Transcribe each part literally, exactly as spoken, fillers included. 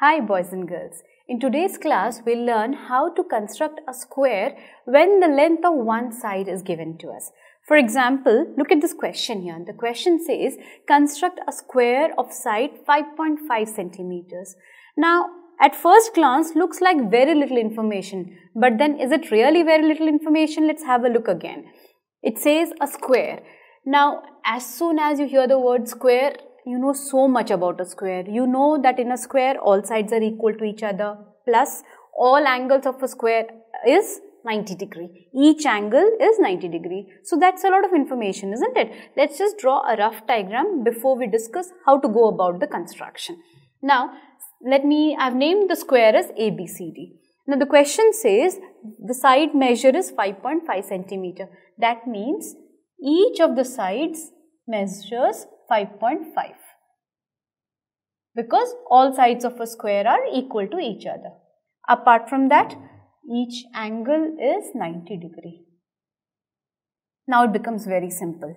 Hi boys and girls, in today's class we'll learn how to construct a square when the length of one side is given to us. For example, look at this question here. The question says construct a square of side five point five centimeters. Now at first glance looks like very little information, but then is it really very little information? Let's have a look again. It says a square. Now as soon as you hear the word square, you know so much about a square. You know that in a square all sides are equal to each other, plus all angles of a square is ninety degree. Each angle is ninety degree. So that's a lot of information, isn't it? Let's just draw a rough diagram before we discuss how to go about the construction. Now let me, I've named the square as A B C D. Now the question says the side measure is five point five centimeter. That means each of the sides measures five point five, because all sides of a square are equal to each other. Apart from that, each angle is ninety degree. Now it becomes very simple,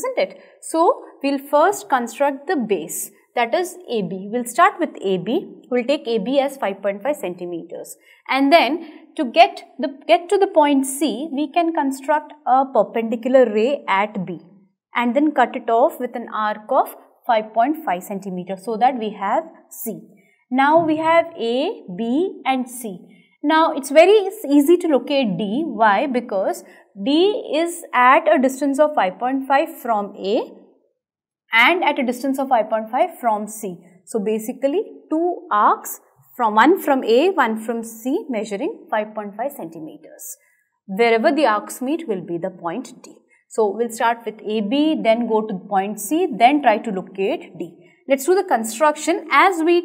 isn't it? So we'll first construct the base, that is A B. We'll start with A B. We'll take A B as five point five centimeters, and then to get the get to the point C, we can construct a perpendicular ray at B and then cut it off with an arc of five point five centimeter, so that we have C. Now we have A, B and C. Now it's very easy to locate D. Why? Because D is at a distance of five point five from A and at a distance of five point five from C. So basically two arcs, from one from A, one from C, measuring five point five centimeters. Wherever the arcs meet will be the point D. So we'll start with A B, then go to point C, then try to locate D. Let's do the construction. As we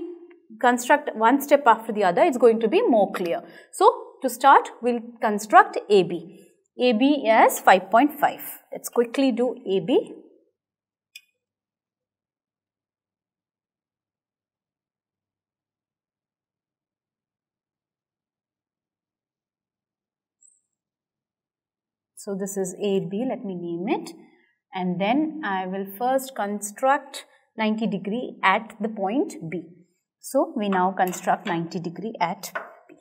construct one step after the other, it's going to be more clear. So to start, we'll construct A B. A B as five point five. Let's quickly do A B. So this is A B, let me name it, and then I will first construct ninety degree at the point B. So we now construct ninety degree at B.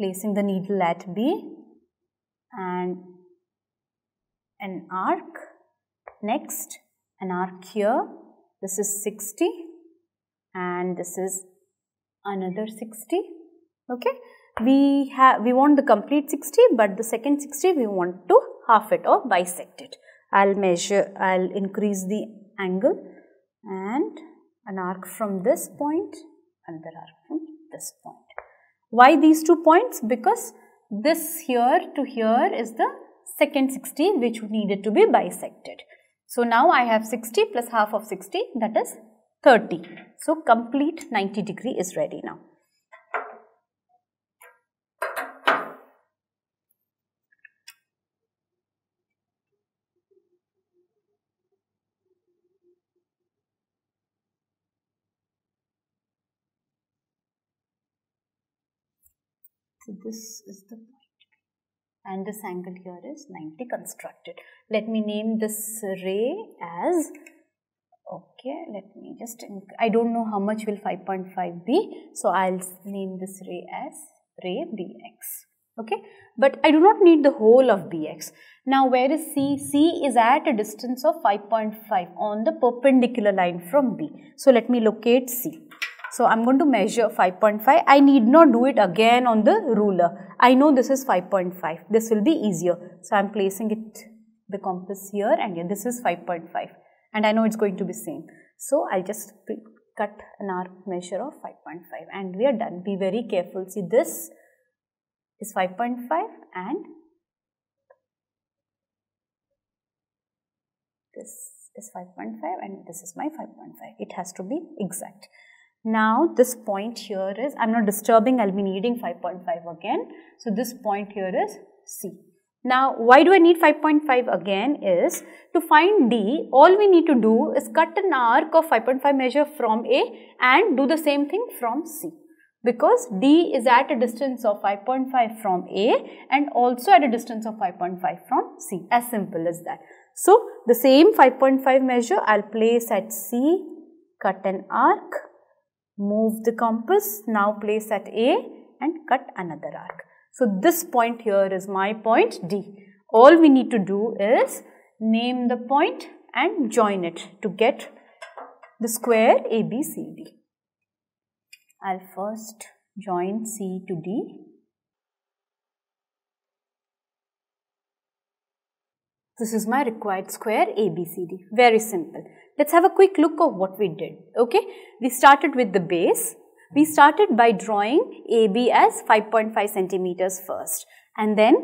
Placing the needle at B and an arc, next an arc here, this is sixty and this is another sixty, okay. We have we want the complete sixty, but the second sixty we want to half it or bisect it. I'll measure, I'll increase the angle, and an arc from this point, another arc from this point. Why these two points? Because this here to here is the second sixty which needed to be bisected. So now I have sixty plus half of sixty, that is thirty. So complete ninety degree is ready now. So this is the point, and this angle here is ninety constructed. Let me name this ray as, okay, let me just, I don't know how much will five point five be, so I'll name this ray as ray B X, okay. But I do not need the whole of B X. Now where is C? C is at a distance of five point five on the perpendicular line from B. So let me locate C. So I'm going to measure five point five. I need not do it again on the ruler. I know this is five point five. This will be easier. So I'm placing it, the compass here, and here. This is five point five. And I know it's going to be same. So I'll just cut an arc measure of five point five and we are done. Be very careful. See, this is five point five and this is five point five and this is my five point five. It has to be exact. Now this point here is, I'm not disturbing, I'll be needing five point five again. So this point here is C. Now why do I need five point five again is, to find D, all we need to do is cut an arc of five point five measure from A and do the same thing from C. Because D is at a distance of five point five from A and also at a distance of five point five from C. As simple as that. So the same five point five measure I'll place at C cut an arc, move the compass, now place at A and cut another arc. So this point here is my point D. All we need to do is name the point and join it to get the square A B C D. I'll first join C to D. This is my required square A B C D. Very simple. Let's have a quick look of what we did. Okay, we started with the base. We started by drawing A B as five point five centimeters first, and then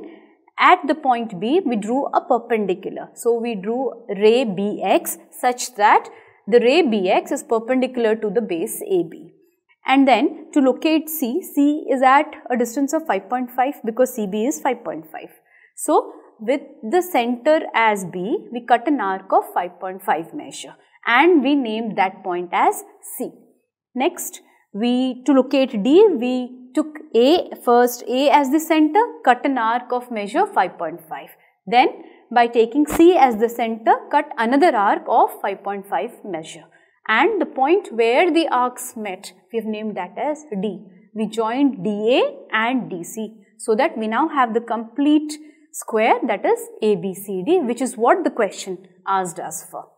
at the point B, we drew a perpendicular. So we drew ray B X such that the ray B X is perpendicular to the base A B. And then to locate C, C is at a distance of five point five because C B is five point five. So with the center as B, we cut an arc of five point five measure and we named that point as C. Next, we to locate D, we took A, first A as the center, cut an arc of measure five point five. Then by taking C as the center, cut another arc of five point five measure. And the point where the arcs met, we have named that as D. We joined D A and D C so that we now have the complete square, that is A B C D, which is what the question asked us for.